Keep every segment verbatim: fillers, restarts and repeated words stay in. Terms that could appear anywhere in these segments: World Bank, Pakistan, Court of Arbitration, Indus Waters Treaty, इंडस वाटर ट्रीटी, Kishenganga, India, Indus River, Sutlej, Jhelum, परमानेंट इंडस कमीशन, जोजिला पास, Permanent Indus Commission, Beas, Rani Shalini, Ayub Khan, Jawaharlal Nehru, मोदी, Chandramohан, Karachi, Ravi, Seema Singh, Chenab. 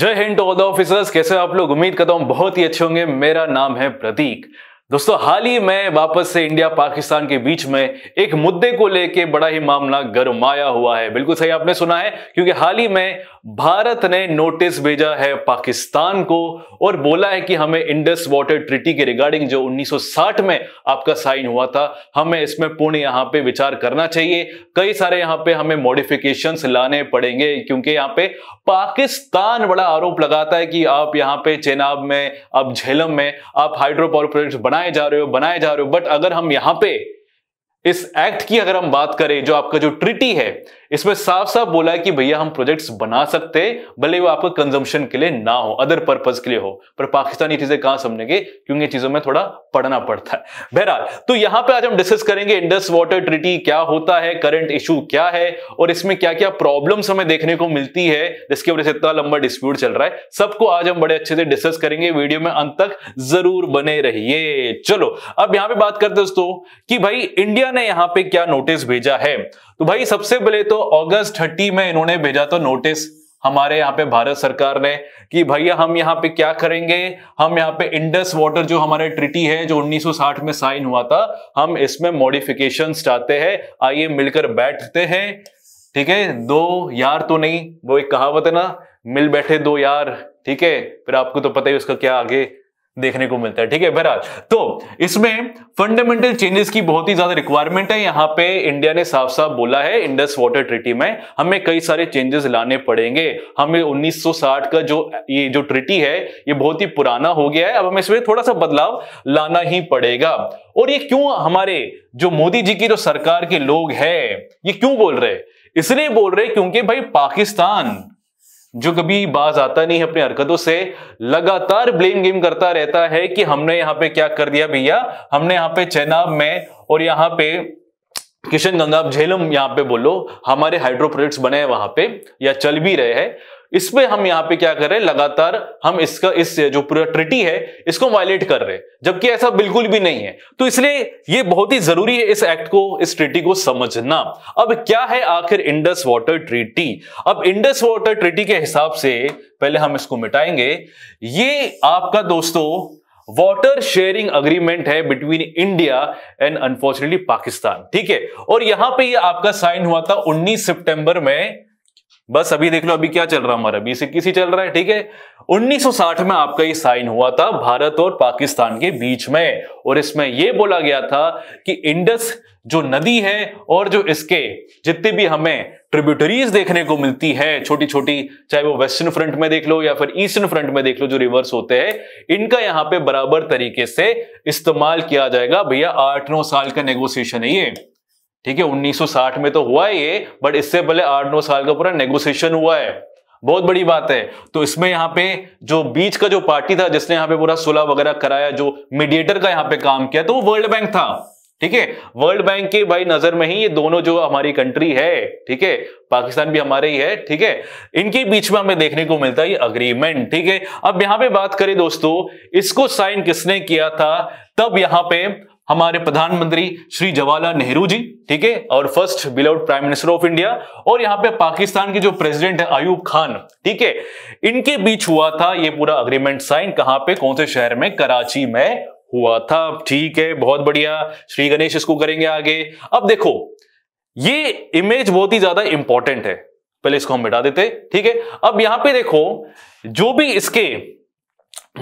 जय Hind to all the officers, कैसे आप लोग? उम्मीद करता हूं बहुत ही अच्छे होंगे। मेरा नाम है प्रतीक। दोस्तों, हाल ही में वापस से इंडिया पाकिस्तान के बीच में एक मुद्दे को लेके बड़ा ही मामला गरमाया हुआ है। बिल्कुल सही आपने सुना है, क्योंकि हाल ही में भारत ने नोटिस भेजा है पाकिस्तान को और बोला है कि हमें इंडस वाटर ट्रीटी के रिगार्डिंग जो उन्नीस सौ साठ में आपका साइन हुआ था, हमें इसमें पूर्ण यहाँ पे विचार करना चाहिए। कई सारे यहाँ पे हमें मॉडिफिकेशंस लाने पड़ेंगे, क्योंकि यहाँ पे पाकिस्तान बड़ा आरोप लगाता है कि आप यहाँ पे चेनाब में, आप झेलम में आप हाइड्रो पावर प्रोजेक्ट बनाए जा रहे हो बनाए जा रहे हो बट अगर हम यहाँ पे इस एक्ट की अगर हम बात करें, जो आपका जो ट्रीटी है, इसमें साफ साफ बोला है कि भैया हम प्रोजेक्ट्स बना सकते हैं, भले वो आपको कंजम्पशन के लिए ना हो, अदर पर्पस के लिए हो। पर पाकिस्तान ये चीजें कहां समझेंगे, क्योंकि चीजों में थोड़ा पढ़ना पड़ता है। बहरहाल, तो यहां पे आज हम डिस्कस करेंगे इंडस वाटर ट्रीटी क्या होता है, करंट इशू क्या है और इसमें क्या क्या प्रॉब्लम्स हमें देखने को मिलती है जिसकी वजह से इतना लंबा डिस्प्यूट चल रहा है। सबको आज हम बड़े अच्छे से डिस्कस करेंगे। वीडियो में अंत तक जरूर बने रहिए। चलो अब यहाँ पे बात करते हैं दोस्तों कि भाई इंडिया ने यहाँ पे क्या नोटिस भेजा है। तो भाई सबसे पहले तो अगस्त तीस में इन्होंने भेजा तो नोटिस हमारे यहाँ पे भारत सरकार ने कि भैया हम यहाँ पे क्या करेंगे, हम यहाँ पे इंडस वाटर जो हमारे ट्रीटी है जो उन्नीस सौ साठ में साइन हुआ था, हम इसमें मॉडिफिकेशंस चाहते हैं, आइए मिलकर बैठते हैं। ठीक है, दो यार तो नहीं, वो एक कहावत है ना, मिल बैठे दो यार। ठीक है, फिर आपको तो पता ही उसका क्या आगे देखने को मिलता है। ठीक है, बहरहाल तो इसमें फंडामेंटल चेंजेस की बहुत ही ज्यादा रिक्वायरमेंट है। यहाँ पे इंडिया ने साफ साफ बोला है इंडस वाटर ट्रीटी में हमें कई सारे चेंजेस लाने पड़ेंगे। हमें उन्नीस सौ साठ का जो ये जो ट्रीटी है ये बहुत ही पुराना हो गया है, अब हमें इसमें थोड़ा सा बदलाव लाना ही पड़ेगा। और ये क्यों हमारे जो मोदी जी की जो सरकार के लोग हैं ये क्यों बोल रहे, इसलिए बोल रहे क्योंकि भाई पाकिस्तान जो कभी बाज आता नहीं है अपनी हरकतों से, लगातार ब्लेम गेम करता रहता है कि हमने यहाँ पे क्या कर दिया भैया, हमने यहाँ पे चेनाब में और यहाँ पे किशनगंगा झेलम यहाँ पे बोलो हमारे हाइड्रो प्रोजेक्ट्स बने हैं वहां पे या चल भी रहे हैं, इस पे हम यहाँ पे क्या कर रहे हैं, लगातार हम इसका इस जो पूरा ट्रीटी है इसको वायलेट कर रहे हैं, जबकि ऐसा बिल्कुल भी नहीं है। तो इसलिए ये बहुत ही जरूरी है इस एक्ट को, इस ट्रीटी को समझना। अब क्या है आखिर इंडस वाटर ट्रीटी? अब इंडस वाटर ट्रीटी के हिसाब से पहले हम इसको मिटाएंगे। ये आपका दोस्तों वाटर शेयरिंग अग्रीमेंट है between India and unfortunately Pakistan. ठीक है, और यहां पर यह आपका साइन हुआ था उन्नीस सितंबर में। बस अभी देख लो अभी क्या चल रहा है, हमारा बीस इक्कीस ही चल रहा है। ठीक है, उन्नीस सौ साठ में आपका ये साइन हुआ था भारत और पाकिस्तान के बीच में, और इसमें यह बोला गया था कि इंडस जो नदी है और जो इसके जितने भी हमें ट्रिब्यूटरीज देखने को मिलती है छोटी छोटी, चाहे वो वेस्टर्न फ्रंट में देख लो या फिर ईस्टर्न फ्रंट में देख लो जो रिवर्स होते हैं, इनका यहाँ पे बराबर तरीके से इस्तेमाल किया जाएगा। भैया आठ नौ साल का नेगोशिएशन है ये। ठीक है, उन्नीस सौ साठ में तो हुआ है ये, बट इससे पहले आठ नौ साल का पूरा नेगोशिएशन हुआ है, बहुत बड़ी बात है। तो इसमें यहाँ पे जो बीच का जो पार्टी था जिसने यहाँ पे पूरा सुलह वगैरह कराया, जो मीडिएटर का यहाँ पे काम किया, तो वो वर्ल्ड बैंक था। ठीक है, वर्ल्ड बैंक के भाई नजर में ही ये दोनों जो हमारी कंट्री है, ठीक है, पाकिस्तान भी हमारे ही है, ठीक है, इनके बीच में हमें देखने को मिलता है ये अग्रीमेंट। ठीक है, अब यहाँ पे बात करें दोस्तों, इसको साइन किसने किया था? तब यहाँ पे हमारे प्रधानमंत्री श्री जवाहरलाल नेहरू जी, ठीक है, और first beloved prime minister of India, और यहाँ पे पाकिस्तान के जो प्रेसिडेंट है अयूब खान, ठीक है, इनके बीच हुआ था ये पूरा अग्रीमेंट साइन। कहाँ पे, कौन से शहर में? कराची में हुआ था। ठीक है, बहुत बढ़िया, श्री गणेश इसको करेंगे आगे। अब देखो ये इमेज बहुत ही ज्यादा इंपॉर्टेंट है, पहले इसको हम मिटा देते। ठीक है, अब यहाँ पे देखो जो भी इसके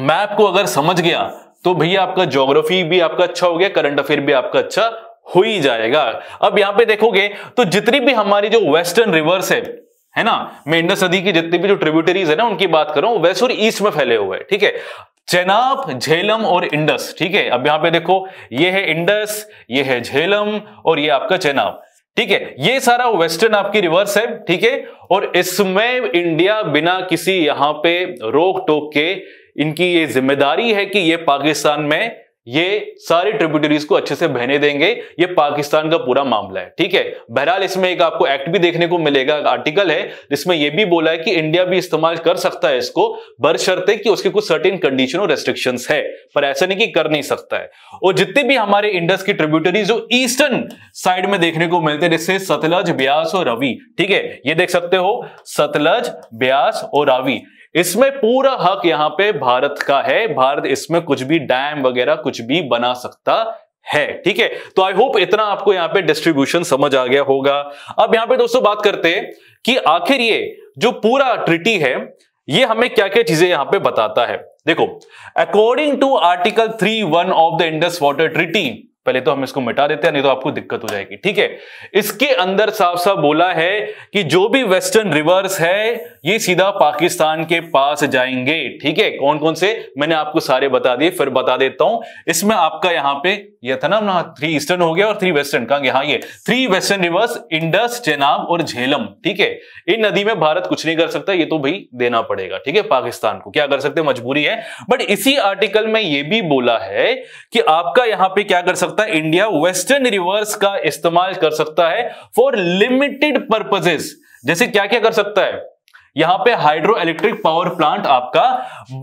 मैप को अगर समझ गया तो भैया आपका ज्योग्राफी भी आपका अच्छा हो गया, करंट अफेयर भी आपका अच्छा हो ही जाएगा। अब यहाँ पे देखोगे तो जितनी भी हमारी जो वेस्टर्न रिवर्स है है ना, मैं इंडस नदी की जितनी भी जो ट्रिब्यूटरीज है ना उनकी बात कर रहा हूँ, वेस्ट और ईस्ट में फैले हुए हैं। ठीक है, चेनाब, झेलम और इंडस। ठीक है, अब यहाँ पे देखो ये है इंडस, ये है झेलम और ये आपका चेनाब। ठीक है, ये सारा वेस्टर्न आपकी रिवर्स है। ठीक है, और इसमें इंडिया बिना किसी यहाँ पे रोक टोक के इनकी ये जिम्मेदारी है कि ये पाकिस्तान में ये सारी ट्रिब्यूटरीज को अच्छे से बहने देंगे, ये पाकिस्तान का पूरा मामला है। ठीक है, बहरहाल इसमें एक आपको एक्ट भी देखने को मिलेगा, आर्टिकल है जिसमें यह भी बोला है कि इंडिया भी इस्तेमाल कर सकता है इसको, बशर्ते कि उसके कुछ सर्टेन कंडीशन और रेस्ट्रिक्शंस है, पर ऐसा नहीं कि कर नहीं सकता है। और जितने भी हमारे इंडस की ट्रिब्यूटरीज जो ईस्टर्न साइड में देखने को मिलते हैं जैसे सतलज, ब्यास और रवि। ठीक है, ये देख सकते हो सतलज, ब्यास और रावी, इसमें पूरा हक यहाँ पे भारत का है, भारत इसमें कुछ भी डैम वगैरह कुछ भी बना सकता है। ठीक है, तो आई होप इतना आपको यहाँ पे डिस्ट्रीब्यूशन समझ आ गया होगा। अब यहाँ पे दोस्तों बात करते हैं कि आखिर ये जो पूरा ट्रिटी है ये हमें क्या क्या चीजें यहाँ पे बताता है। देखो, according to article three one of the Indus water treaty, पहले तो हम इसको मिटा देते हैं नहीं तो आपको दिक्कत हो जाएगी। ठीक है, इसके अंदर साफ साफ बोला है कि जो भी वेस्टर्न रिवर्स है ये सीधा पाकिस्तान के पास जाएंगे। ठीक है, कौन कौन से मैंने आपको सारे बता दिए, फिर बता देता हूं। इसमें आपका यहाँ पे ये था ना, थ्री ईस्टर्न हो गया और थ्री वेस्टर्न का, यहाँ ये three western rivers Indus, Chenab और झेलम। ठीक है, इन नदी में भारत कुछ नहीं कर सकता, ये तो भाई देना पड़ेगा। ठीक है, पाकिस्तान को क्या कर सकते, मजबूरी है। बट इसी आर्टिकल में ये भी बोला है कि आपका यहाँ पे क्या कर सकता है, इंडिया वेस्टर्न रिवर्स का इस्तेमाल कर सकता है फॉर लिमिटेड पर्पसेस। जैसे क्या क्या कर सकता है, यहां पे हाइड्रो इलेक्ट्रिक पावर प्लांट आपका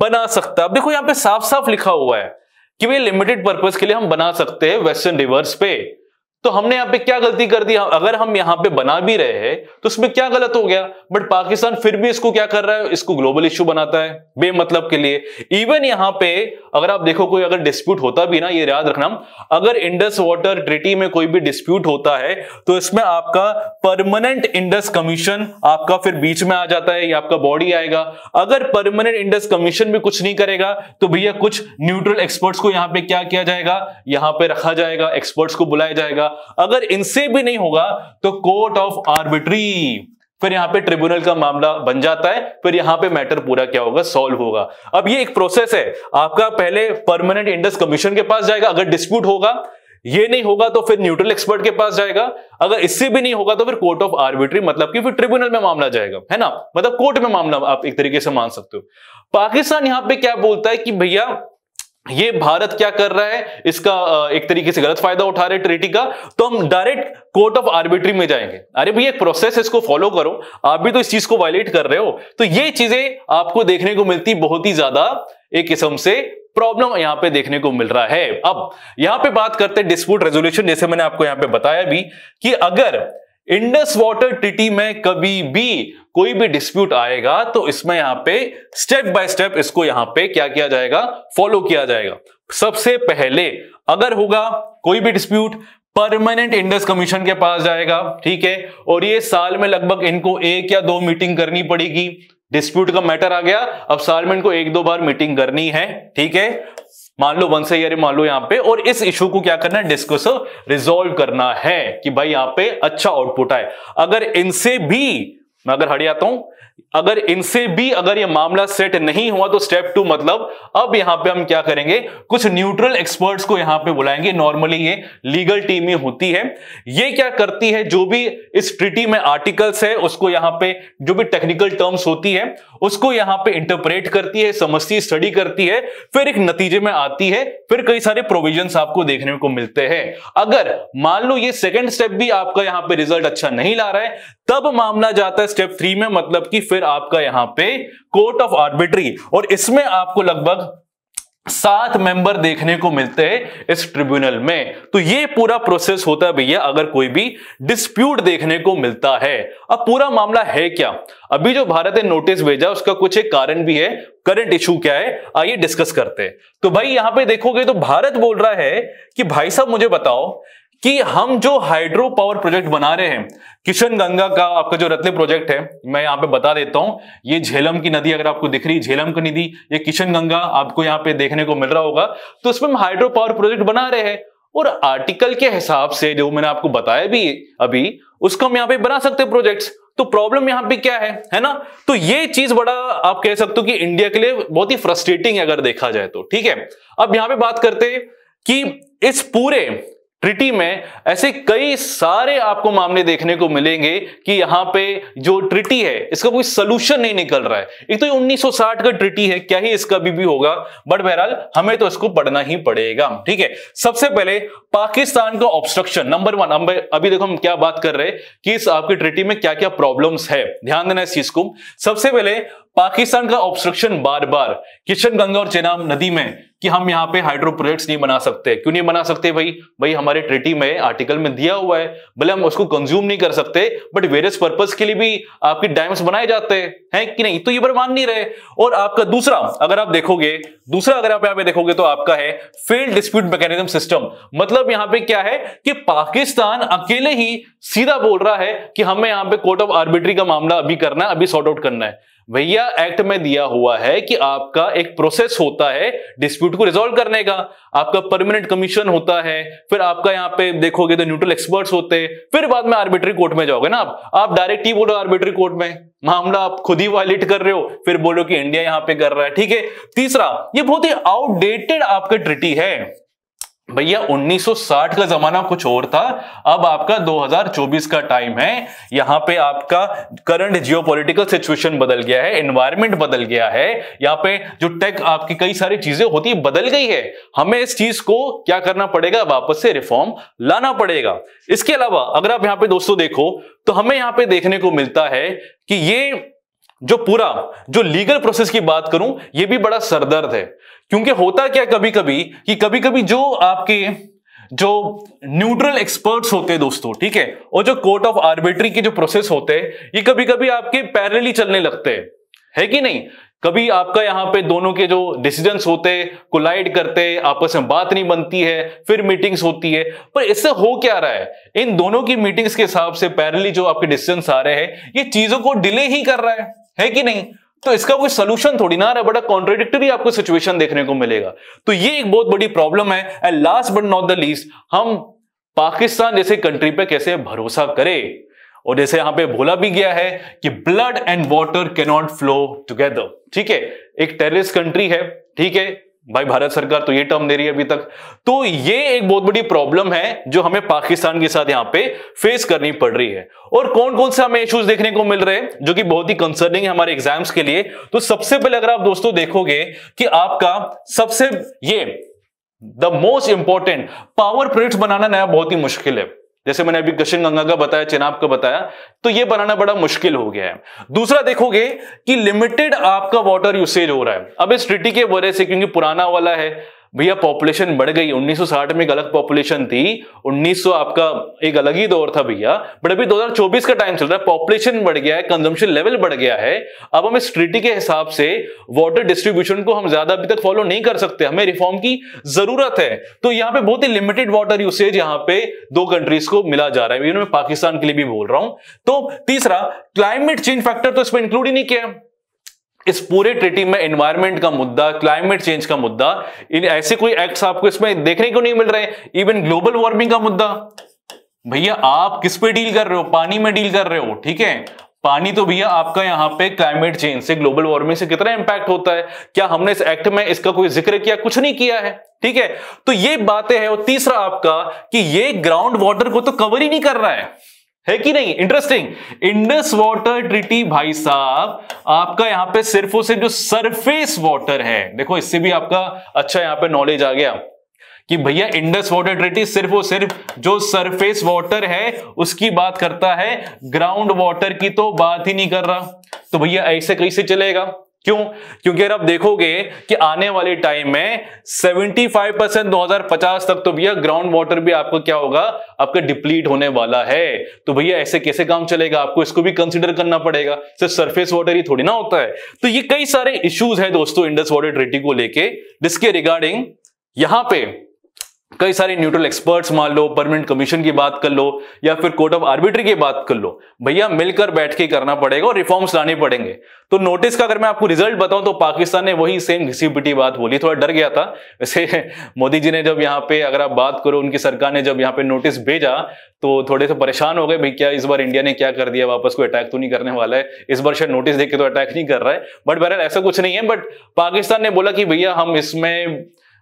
बना सकता है। अब देखो यहां पे साफ साफ लिखा हुआ है कि वे लिमिटेड पर्पस के लिए हम बना सकते हैं वेस्टर्न रिवर्स पे। तो हमने यहाँ पे क्या गलती कर दी, अगर हम यहाँ पे बना भी रहे हैं तो उसमें क्या गलत हो गया। बट पाकिस्तान फिर भी इसको क्या कर रहा है, इसको ग्लोबल इश्यू बनाता है बेमतलब के लिए। इवन यहाँ पे अगर आप देखो कोई अगर डिस्प्यूट होता भी ना, ये याद रखना, अगर इंडस वाटर ट्रीटी में कोई भी डिस्प्यूट होता है तो इसमें आपका परमानेंट इंडस कमीशन आपका फिर बीच में आ जाता है, ये आपका बॉडी आएगा। अगर परमानेंट इंडस कमीशन भी कुछ नहीं करेगा तो भैया कुछ न्यूट्रल एक्सपर्ट्स को यहाँ पे क्या किया जाएगा, यहाँ पे रखा जाएगा, एक्सपर्ट्स को बुलाया जाएगा। अगर इनसे भी नहीं होगा तो कोर्ट ऑफ आर्बिट्री, फिर यहां पे ट्रिब्यूनल का मामला बन जाता है, फिर यहां पे मैटर पूरा क्या होगा, सॉल्व होगा। अब ये एक प्रोसेस है आपका, पहले परमानेंट इंडस कमीशन के पास जाएगा, अगर डिस्प्यूट होगा, ये नहीं होगा तो फिर न्यूट्रल एक्सपर्ट के पास जाएगा, अगर इससे भी नहीं होगा तो फिर कोर्ट ऑफ आर्बिट्री, मतलब कि फिर ट्रिब्यूनल में मामला जाएगा, है ना, मतलब कोर्ट में मामला आप एक तरीके से मान सकते हो। पाकिस्तान यहां पर क्या बोलता है कि भैया ये भारत क्या कर रहा है, इसका एक तरीके से गलत फायदा उठा रहे ट्रीटी का, तो हम डायरेक्ट कोर्ट ऑफ आर्बिट्री में जाएंगे। अरे भैया एक प्रोसेस है, इसको फॉलो करो, आप भी तो इस चीज को वायलेट कर रहे हो। तो ये चीजें आपको देखने को मिलती, बहुत ही ज्यादा एक किस्म से प्रॉब्लम यहां पे देखने को मिल रहा है। अब यहां पे बात करते हैं डिस्प्यूट रेजोल्यूशन। जैसे मैंने आपको यहां पे बताया भी कि अगर इंडस वाटर ट्रीटी में कभी भी कोई भी डिस्प्यूट आएगा तो इसमें यहां पे स्टेप बाय स्टेप इसको यहां पे क्या किया जाएगा, फॉलो किया जाएगा। सबसे पहले अगर होगा कोई भी डिस्प्यूट, परमानेंट इंडस कमीशन के पास जाएगा। ठीक है, और ये साल में लगभग इनको एक या दो मीटिंग करनी पड़ेगी। डिस्प्यूट का मैटर आ गया, अब साल में इनको एक दो बार मीटिंग करनी है। ठीक है, मान लो वंस ईयर, मान लो यहाँ पे, और इस इशू को क्या करना है, डिस्कस रिजोल्व करना है कि भाई यहाँ पे अच्छा आउटपुट आए। अगर इनसे भी, मैं अगर हट जाता हूं, अगर इनसे भी अगर ये मामला सेट नहीं हुआ तो स्टेप टू, मतलब अब यहाँ पे हम क्या करेंगे, कुछ न्यूट्रल एक्सपर्ट्स को यहाँ पे बुलाएंगे। नॉर्मली ये लीगल टीम ही होती है, ये क्या करती है, जो भी इस ट्रीटी में आर्टिकल्स है उसको यहाँ पे, जो भी टेक्निकल टर्म्स होती है उसको यहाँ पे इंटरप्रेट करती है, समझती है, स्टडी करती है, फिर एक नतीजे में आती है, फिर कई सारे प्रोविजन आपको देखने को मिलते हैं। अगर मान लो ये सेकेंड स्टेप भी आपका यहाँ पे रिजल्ट अच्छा नहीं ला रहा है, तब मामला जाता है स्टेप थ्री में, मतलब कि फिर आपका यहां पे कोर्ट ऑफ आर्बिट्री, और इसमें आपको लगभग सात मेंबर देखने को मिलते हैं इस ट्रिब्यूनल में। तो ये पूरा प्रोसेस होता है भैया अगर कोई भी डिस्प्यूट देखने को मिलता है। अब पूरा मामला है क्या, अभी जो भारत ने नोटिस भेजा उसका कुछ एक कारण भी है, करंट इशू क्या है, आइए डिस्कस करते हैं। तो भाई यहां पर देखोगे तो भारत बोल रहा है कि भाई साहब मुझे बताओ कि हम जो हाइड्रो पावर प्रोजेक्ट बना रहे हैं, किशनगंगा का आपका जो रत्ले प्रोजेक्ट है, मैं यहाँ पे बता देता हूँ, ये झेलम की नदी अगर आपको दिख रही है, झेलम की नदी, ये किशनगंगा आपको यहाँ पे देखने को मिल रहा होगा, तो उसमें हम हाइड्रो पावर प्रोजेक्ट बना रहे हैं, और आर्टिकल के हिसाब से जो मैंने आपको बताया भी अभी, उसको हम यहाँ पे बना सकते हैं प्रोजेक्ट। तो प्रॉब्लम यहां पे क्या है, है ना। तो ये चीज बड़ा आप कह सकते हो कि इंडिया के लिए बहुत ही फ्रस्ट्रेटिंग है अगर देखा जाए तो। ठीक है, अब यहाँ पे बात करते हैं कि इस पूरे ट्रिटी में ऐसे कई सारे आपको मामले देखने को मिलेंगे कि यहाँ पे जो ट्रिटी है इसका कोई सलूशन नहीं निकल रहा है। एक तो ये उन्नीस सौ साठ का ट्रिटी है, क्या ही इसका भी, भी होगा, बट बहरहाल हमें तो इसको पढ़ना ही पड़ेगा। ठीक है, सबसे पहले पाकिस्तान का ऑब्स्ट्रक्शन नंबर वन। हम अभी देखो हम क्या बात कर रहे हैं कि इस आपकी ट्रिटी में क्या क्या प्रॉब्लम्स है, ध्यान देना इस चीज को। सबसे पहले पाकिस्तान का ऑब्स्ट्रक्शन बार बार किशनगंगा और चेनाब नदी में कि हम यहाँ पे हाइड्रो प्रोजेक्ट्स नहीं बना सकते। क्यों नहीं बना सकते भाई? भाई हमारे ट्रीटी में आर्टिकल में दिया हुआ है, भले हम उसको कंज्यूम नहीं कर सकते बट वेरियस पर्पस के लिए भी आपके डैम्स बनाए जाते हैं कि नहीं, तो ये पर मान नहीं रहे। और आपका दूसरा अगर आप देखोगे, दूसरा अगर आप यहाँ पे देखोगे तो आपका है फेल्ड डिस्प्यूट मैकेनिज्म सिस्टम। मतलब यहाँ पे क्या है कि पाकिस्तान अकेले ही सीधा बोल रहा है कि हमें यहाँ पे कोर्ट ऑफ आर्बिट्री का मामला अभी करना है, अभी सॉर्ट आउट करना है। भैया एक्ट में दिया हुआ है कि आपका एक प्रोसेस होता है डिस्प्यूट को रिजॉल्व करने का, आपका परमानेंट कमीशन होता है, फिर आपका यहाँ पे देखोगे तो न्यूट्रल एक्सपर्ट्स होते हैं, फिर बाद में आर्बिट्री कोर्ट में जाओगे ना आप आप डायरेक्ट ही बोलो आर्बिट्री कोर्ट में, मामला आप खुद ही वायलेट कर रहे हो, फिर बोलो कि इंडिया यहाँ पे कर रहा है। ठीक है, तीसरा ये बहुत ही आउटडेटेड आपका ट्रीटी है। भैया उन्नीस सौ साठ का जमाना कुछ और था, अब आपका दो हज़ार चौबीस का टाइम है। यहाँ पे आपका करंट जियोपॉलिटिकल सिचुएशन बदल गया है, एनवायरनमेंट बदल गया है, यहाँ पे जो टेक आपकी कई सारी चीजें होती है बदल गई है। हमें इस चीज को क्या करना पड़ेगा, वापस से रिफॉर्म लाना पड़ेगा। इसके अलावा अगर आप यहाँ पे दोस्तों देखो तो हमें यहाँ पे देखने को मिलता है कि ये जो पूरा जो लीगल प्रोसेस की बात करूं ये भी बड़ा सरदर्द है। क्योंकि होता क्या कभी कभी कि कभी कभी जो आपके जो न्यूट्रल एक्सपर्ट्स होते हैं दोस्तों, ठीक है, और जो कोर्ट ऑफ आर्बिट्री के जो प्रोसेस होते हैं ये कभी कभी आपके पैरेलली चलने लगते हैं, है कि नहीं। कभी आपका यहाँ पे दोनों के जो डिसीजंस होते कोलाइड करते, आपस में बात नहीं बनती है, फिर मीटिंग्स होती है। पर इससे हो क्या रहा है, इन दोनों की मीटिंग्स के हिसाब से पैरेलली जो आपके डिसीजंस आ रहे हैं ये चीजों को डिले ही कर रहा है, है कि नहीं। तो इसका कोई सोल्यूशन थोड़ी ना रहा, बड़ा कॉन्ट्राडिक्टरी आपको सिचुएशन देखने को मिलेगा। तो ये एक बहुत बड़ी प्रॉब्लम है। And last but not the least, हम पाकिस्तान जैसे कंट्री पे कैसे भरोसा करें। और जैसे यहां पे बोला भी गया है कि blood and water can not flow together. ठीक है, एक टेररिस्ट कंट्री है, ठीक है भाई, भारत सरकार तो ये टर्म दे रही है अभी तक। तो ये एक बहुत बड़ी प्रॉब्लम है जो हमें पाकिस्तान के साथ यहाँ पे फेस करनी पड़ रही है। और कौन कौन से हमें इश्यूज देखने को मिल रहे हैं जो कि बहुत ही कंसर्निंग है हमारे एग्जाम्स के लिए। तो सबसे पहले अगर आप दोस्तों देखोगे कि आपका सबसे ये the most important power project बनाना नया बहुत ही मुश्किल है। जैसे मैंने अभी किशनगंगा का बताया, चेनाब का बताया, तो ये बनाना बड़ा मुश्किल हो गया है। दूसरा देखोगे कि लिमिटेड आपका वाटर यूसेज हो रहा है अब इस ट्रीटी के वजह से, क्योंकि पुराना वाला है भैया पॉपुलेशन बढ़ गई। उन्नीस सौ साठ में एक अलग पॉपुलेशन थी, उन्नीस सौ आपका एक अलग ही दौर था भैया, बट अभी दो हज़ार चौबीस का टाइम चल रहा है, पॉपुलेशन बढ़ गया है, कंजम्पशन लेवल बढ़ गया है। अब हम इस ट्रीटी के हिसाब से वाटर डिस्ट्रीब्यूशन को हम ज्यादा अभी तक फॉलो नहीं कर सकते, हमें रिफॉर्म की जरूरत है। तो यहाँ पे बहुत ही लिमिटेड वाटर यूसेज यहाँ पे दो कंट्रीज को मिला जा रहा है, मैं पाकिस्तान के लिए भी बोल रहा हूं। तो तीसरा क्लाइमेट चेंज फैक्टर तो इसमें इंक्लूड ही नहीं किया इस पूरे ट्रीटी में। एनवायरमेंट का मुद्दा, क्लाइमेट चेंज का मुद्दा, इन ऐसे कोई एक्ट्स आपको इसमें देखने को नहीं मिल रहे हैं। इवन ग्लोबल वार्मिंग का मुद्दा, भैया आप किस पे डील कर रहे हो, पानी में डील कर रहे हो। ठीक है, पानी तो भैया आपका यहाँ पे क्लाइमेट चेंज से, ग्लोबल वार्मिंग से कितना इंपैक्ट होता है, क्या हमने इस एक्ट में इसका कोई जिक्र किया? कुछ नहीं किया है। ठीक है, तो ये बातें हैं। और तीसरा आपका कि ये ग्राउंड वाटर को तो कवर ही नहीं कर रहा है, है कि नहीं। इंटरेस्टिंग, इंडस वाटर ट्रीटी भाई साहब आपका यहाँ पे सिर्फ और सिर्फ जो सरफेस वाटर है, देखो इससे भी आपका अच्छा यहाँ पे नॉलेज आ गया कि भैया इंडस वाटर ट्रीटी सिर्फ और सिर्फ जो सरफेस वाटर है उसकी बात करता है, ग्राउंड वाटर की तो बात ही नहीं कर रहा। तो भैया ऐसे कैसे चलेगा, क्यों? क्योंकि अगर आप देखोगे कि आने वाले टाइम में पचहत्तर परसेंट दो हज़ार पचास तक तो भैया ग्राउंड वाटर भी आपको क्या होगा, आपका डिप्लीट होने वाला है। तो भैया ऐसे कैसे काम चलेगा, आपको इसको भी कंसीडर करना पड़ेगा, सिर्फ सरफेस वाटर ही थोड़ी ना होता है। तो ये कई सारे इश्यूज है दोस्तों इंडस वाटर ट्रीटी को लेके, जिसके रिगार्डिंग यहाँ पे कई सारे न्यूट्रल एक्सपर्ट्स, मान लो परमानेंट कमीशन की बात कर लो या फिर कोर्ट ऑफ आर्बिट्री की बात कर लो, भैया मिलकर बैठ के करना पड़ेगा और रिफॉर्म्स लाने पड़ेंगे। तो नोटिस का अगर मैं आपको रिजल्ट बताऊं तो पाकिस्तान ने वही सेम घिसी पिटी बात बोली, थोड़ा डर गया था वैसे मोदी जी ने। जब यहाँ पे अगर आप बात करो, उनकी सरकार ने जब यहाँ पे नोटिस भेजा तो थोड़े से परेशान हो गए, भाई क्या इस बार इंडिया ने क्या कर दिया, वापस कोई अटैक तो नहीं करने वाला है, इस बार शायद नोटिस देख के तो अटैक नहीं कर रहा है। बट बहरहाल ऐसा कुछ नहीं है, बट पाकिस्तान ने बोला कि भैया हम इसमें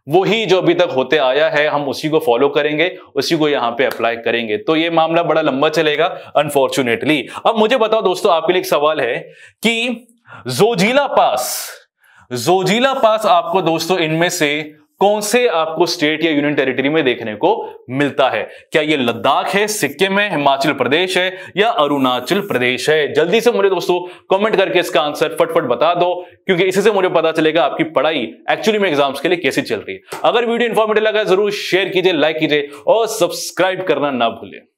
वही जो अभी तक होते आया है हम उसी को फॉलो करेंगे, उसी को यहाँ पे अप्लाई करेंगे। तो ये मामला बड़ा लंबा चलेगा अनफॉर्चुनेटली। अब मुझे बताओ दोस्तों, आपके लिए एक सवाल है कि जोजिला पास, जोजिला पास आपको दोस्तों इनमें से कौन से आपको स्टेट या यूनियन टेरिटरी में देखने को मिलता है? क्या ये लद्दाख है, सिक्किम है, हिमाचल प्रदेश है या अरुणाचल प्रदेश है? जल्दी से मुझे दोस्तों कमेंट करके इसका आंसर फटफट बता दो, क्योंकि इसी से मुझे पता चलेगा आपकी पढ़ाई एक्चुअली में एग्जाम्स के लिए कैसी चल रही है। अगर वीडियो इंफॉर्मेटिव लगा जरूर शेयर कीजिए, लाइक कीजिए और सब्सक्राइब करना ना भूलें।